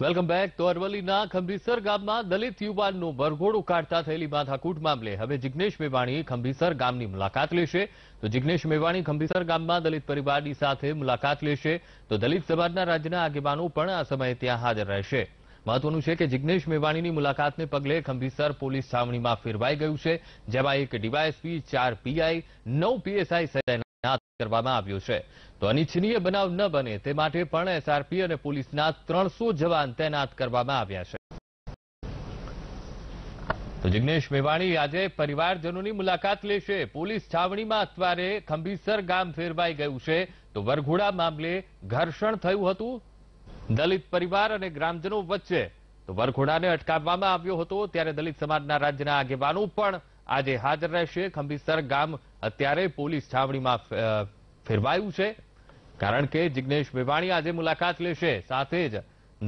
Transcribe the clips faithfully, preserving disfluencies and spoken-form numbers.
Welcome back. તો અરવલ્લીના ખંભીસર ગામમાં દલિત યુવાનનો વરઘોડો ઉકાળતા થયેલી માથાકૂટ મામલે હવે જિજ્ઞેશ મેવાણી ખંભીસર ગામની મુલાકાત લેશે. તો જિજ્ઞેશ મેવાણી ખંભીસર ગામમાં દલિત પરિવારની સાથે મુલાકાત લેશે. તો દલિત સમાજના રાજ્યના આગેવાનો પણ આ સમયે ત્યાં હાજર રહેશે. મહત્વનું છે કે જિજ્ઞેશ મેવાણીની મુલાકાતને પગલે ખંભીસર પોલીસ છાવણીમાં ફેરવાઈ ગયું છે, જેમાં એક ડીવાયએસપી, ચાર પીઆઈ, નવ પીએસઆઈ સહિત કરવામાં આવ્યો છે. તો અનિચ્છનીય બનાવ ન બને તે માટે પણ એસઆરપી અને પોલીસના ત્રણસો જવાન તૈનાત કરવામાં આવ્યા છે. તો જિજ્ઞેશ મેવાણી આજે પરિવારજનોની મુલાકાત લેશે. પોલીસ છાવણીમાં અત્યારે ખંભીસર ગામ ફેરવાઈ ગયું છે. તો વરઘોડા મામલે ઘર્ષણ થયું હતું દલિત પરિવાર અને ગ્રામજનો વચ્ચે. તો વરઘોડાને અટકાવવામાં આવ્યો હતો, ત્યારે દલિત સમાજના રાજ્યના આગેવાનો પણ આજે હાજર રહેશે. ખંભીસર ગામ અત્યારે પોલીસ છાવણીમાં ફેરવાયું છે, કારણ કે જિજ્ઞેશ મેવાણી આજે મુલાકાત લેશે. સાથે જ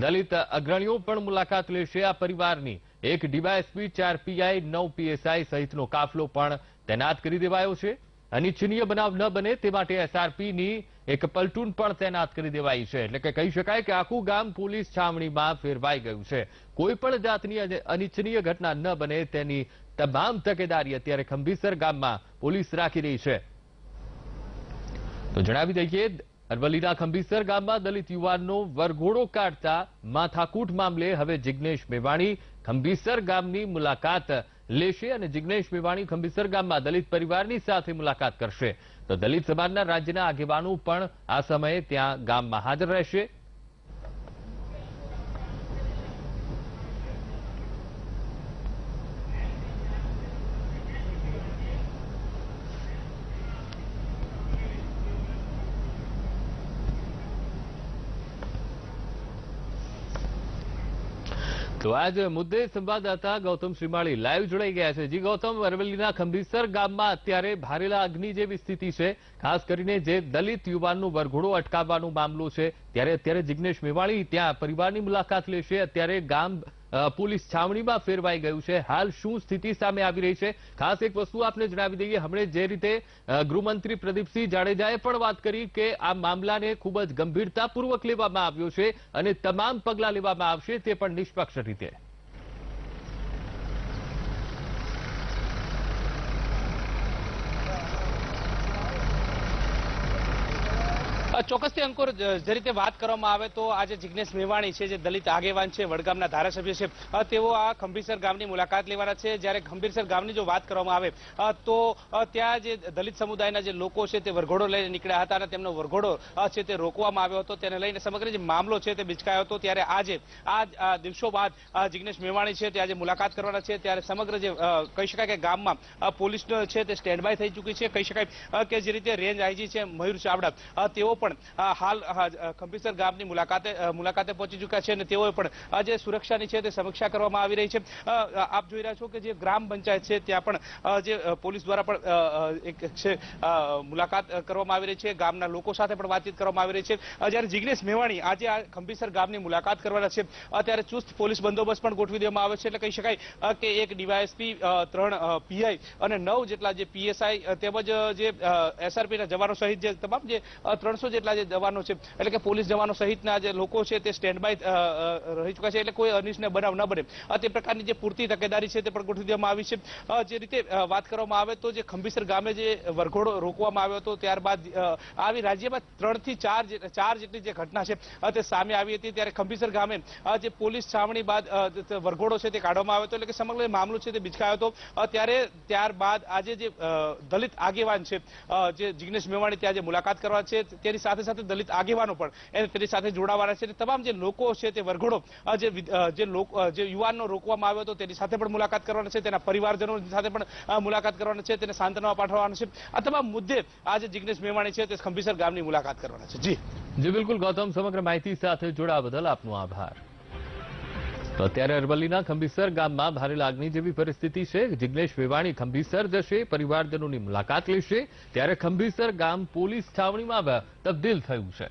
દલિત અગ્રણીઓ પણ મુલાકાત લેશે આ પરિવારની. એક ડીવાયએસપી, ચાર પીઆઈ, નવ પીએસઆઈ સહિતનો કાફલો પણ તૈનાત કરી દેવાયો છે. અનિચ્છનીય બનાવ ન બને તે માટે એસઆરપીની એક પલટૂન પણ તૈનાત કરી દેવાઈ છે. એટલે કે કહી શકાય કે આખું ગામ પોલીસ છાવણીમાં ફેરવાઈ ગયું છે. કોઈ પણ જાતની અનિચ્છનીય ઘટના ન બને તેની તમામ તકેદારી અત્યારે ખંભીસર ગામમાં પોલીસ રાખી રહી છે. તો જણાવી દઈએ, અરવલ્લીના ખંભીસર ગામમાં દલિત યુવાનનો વરઘોડો કાઢતા માથાકૂટ મામલે હવે જિજ્ઞેશ મેવાણી ખંભીસર ગામની મુલાકાત લેશે. અને જિજ્ઞેશ મેવાણી ખંભીસર ગામમાં દલિત પરિવારની સાથે મુલાકાત કરશે. તો દલિત સમાજના રાજ્યના આગેવાનો પણ આ સમયે ત્યાં ગામમાં હાજર રહેશે. તો આજ મુદ્દે સંવાદદાતા ગૌતમ શ્રીમાળી લાઈવ જોડાઈ ગયા છે. જી ગૌતમ, અરવલ્લીના ખંભીસર ગામમાં અત્યારે ભારેલા અગ્નિ જેવી સ્થિતિ છે, ખાસ કરીને જે દલિત યુવાનનો વરઘોડો અટકાવવાનો મામલો છે, ત્યારે અત્યારે જિજ્ઞેશ મેવાણી ત્યાં પરિવારની મુલાકાત લેશે. અત્યારે ગામ પોલીસ છાવણીમાં ફેરવાઈ ગયું છે. હાલ શું સ્થિતિ સામે આવી રહી છે? ખાસ એક વસ્તુ આપને જણાવી દઈએ, હમણે જે રીતે ગૃહમંત્રી પ્રદીપસિંહ જાડેજાએ પણ વાત કરી કે આ મામલાને ખૂબ જ ગંભીરતાપૂર્વક લેવામાં આવ્યો છે અને તમામ પગલાં લેવામાં આવશે, તે પણ નિષ્પક્ષ રીતે. ચોક્કસથી અંકુર, જે રીતે વાત કરવામાં આવે તો આજે જિજ્ઞેશ મેવાણી છે, જે દલિત આગેવાન છે, વડગામના ધારાસભ્ય છે, તેઓ આ ખંભીસર ગામની મુલાકાત લેવાના છે. જ્યારે ખંભીસર ગામની જો વાત કરવામાં આવે તો ત્યાં જે દલિત સમુદાયના જે લોકો છે તે વરઘોડો લઈને નીકળ્યા હતા અને તેમનો વરઘોડો છે તે રોકવામાં આવ્યો હતો. તેને લઈને સમગ્ર જે મામલો છે તે બિચકાયો હતો. ત્યારે આજે આ દિવસો બાદ જિજ્ઞેશ મેવાણી છે તે આજે મુલાકાત કરવાના છે. ત્યારે સમગ્ર જે કહી શકાય કે ગામમાં પોલીસનો છે તે સ્ટેન્ડ બાય થઈ ચૂકી છે. કહી શકાય કે જે રીતે રેન્જ આઈજી છે મયુર ચાવડા, તેઓ પણ હાલ ખંભીસર ગામની મુલાકાતે મુલાકાતે પહોંચી ચૂક્યા છે અને તેઓએ પણ આજે સુરક્ષાની છે તે સમીક્ષા કરવામાં આવી રહી છે. આપ જોઈ રહ્યા છો કે જે ગ્રામ પંચાયત છે ત્યાં પણ જે પોલીસ દ્વારા પણ એક છે મુલાકાત કરવામાં આવી રહી છે. ગામના લોકો સાથે પણ વાતચીત કરવામાં આવી રહી છે. જ્યારે જિજ્ઞેશ મેવાણી આજે આ ખંભીસર ગામની મુલાકાત કરવાના છે, ત્યારે ચુસ્ત પોલીસ બંદોબસ્ત પણ ગોઠવી દેવામાં આવે છે. એટલે કહી શકાય કે એક ડીવાયએસપી, ત્રણ પીઆઈ અને નવ જેટલા જે પીએસઆઈ તેમજ જે એસઆરપીના જવાનો સહિત જે તમામ જે ત્રણસો જેટલા જે જવાનો છે, એટલે કે પોલીસ જવાનો સહિતના જે લોકો છે તે સ્ટેન્ડ બાય રહી ચૂક્યા છે. એટલે કોઈ અનિચ્છનીય બનાવ ન બને તે પ્રકારની જે પૂરતી તકેદારી છે તે પણ ગોઠવી દેવામાં આવી છે. જે રીતે વાત કરવામાં આવે તો જે ખંભીસર ગામે જે વરઘોડો રોકવામાં આવ્યો હતો, ત્યારબાદ આવી રાજ્યમાં ત્રણથી ચાર ચાર જેટલી જે ઘટના છે તે સામે આવી હતી. ત્યારે ખંભીસર ગામે જે પોલીસ છાવણી બાદ વરઘોડો છે તે કાઢવામાં આવ્યો હતો. એટલે કે સમગ્ર મામલો છે તે બિચકાયો હતો. ત્યારે ત્યારબાદ આજે જે દલિત આગેવાન છે જે જિજ્ઞેશ મેવાણી ત્યાં જે મુલાકાત કરવા છે, તેની સાથે સાથે દલિત આગેવાનો પણ તેની સાથે જોડાવાના છે. તમામ જે લોકો છે તે વરઘોડો જે યુવાનનો રોકવામાં આવ્યો હતો તેની સાથે પણ મુલાકાત કરવાના છે. તેના પરિવારજનો સાથે પણ મુલાકાત કરવાના છે. તેને સાંત્વના પાઠવવાના છે. આ તમામ મુદ્દે આજે જિજ્ઞેશ મેવાણી છે તે ખંભીસર ગામની મુલાકાત કરવાના છે. જી જી બિલકુલ ગૌતમ, સમગ્ર માહિતી સાથે જોડાવા બદલ આપનો આભાર. તો અત્યારે અરવલ્લીના ખંભીસર ગામમાં ભારે લાગણી જેવી પરિસ્થિતિ છે. જિજ્ઞેશ મેવાણી ખંભીસર જશે, પરિવારજનોની મુલાકાત લેશે. ત્યારે ખંભીસર ગામ પોલીસ છાવણીમાં તબદીલ થયું છે.